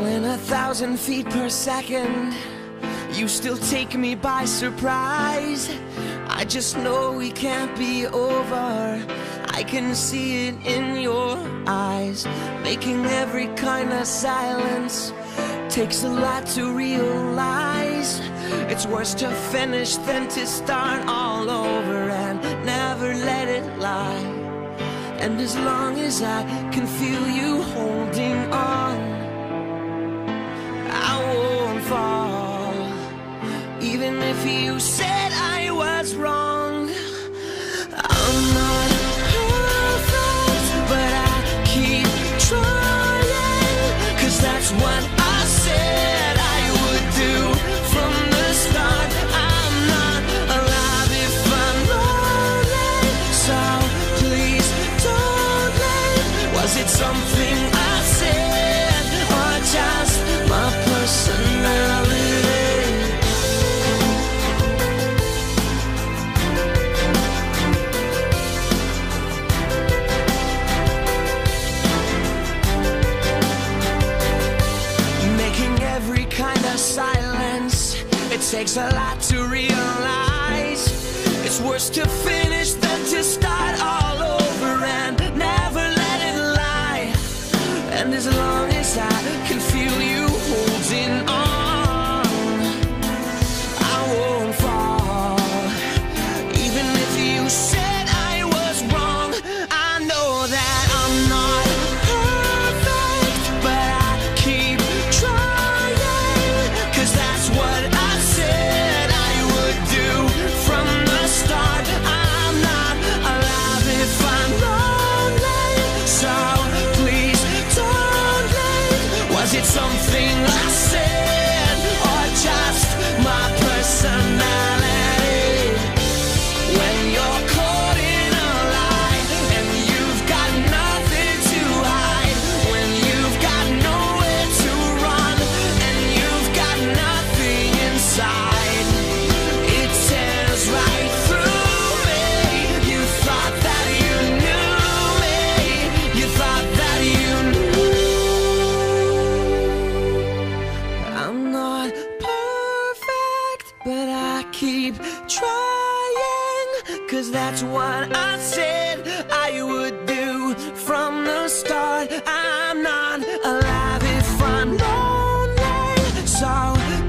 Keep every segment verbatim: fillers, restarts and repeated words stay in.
falling a thousand feet per second. You still take me by surprise. I just know we can't be over. I can see it in your eyes, making every kind of silence. Takes a lot to realize it's worse to finish than to start all over, and never let it lie. And as long as I can feel you holding on, I won't fall. Even if you said I was wrong, I'm not. Something I said, or just my personality? Making every kind of silence, it takes a lot to realize it's worse to finish than to start all over, and never let. And as long as I can feel you holding on, I won't fall. Even if you said I was wrong, I know that I'm not perfect, but I keep trying. 'Cause that's what I said I would do from the start. I'm not alive if I'm lonely, so it's something I said, or just my personality? When you're caught in a lie and you've got nothing to hide, when you've got nowhere to run and you've got nothing inside, it tears right through me. You thought that you knew me. You thought that you knew. But I keep trying, 'cause that's what I said I would do from the start. I'm not alive if I'm lonely, so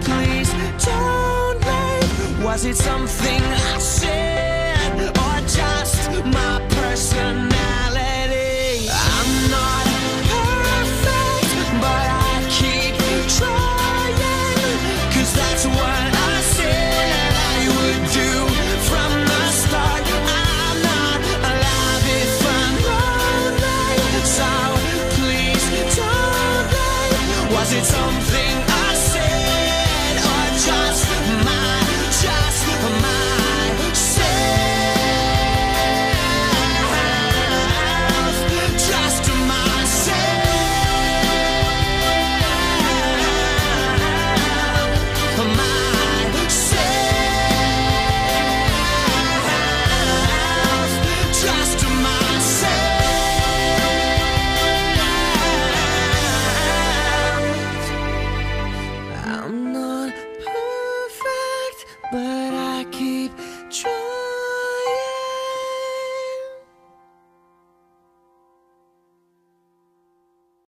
please don't leave. Was it something I said, or just my personality? I'm not perfect, but I keep trying, 'cause that's what I it's something I said, or just my, just myself, just myself, myself, just myself. I'm not perfect, but I keep trying.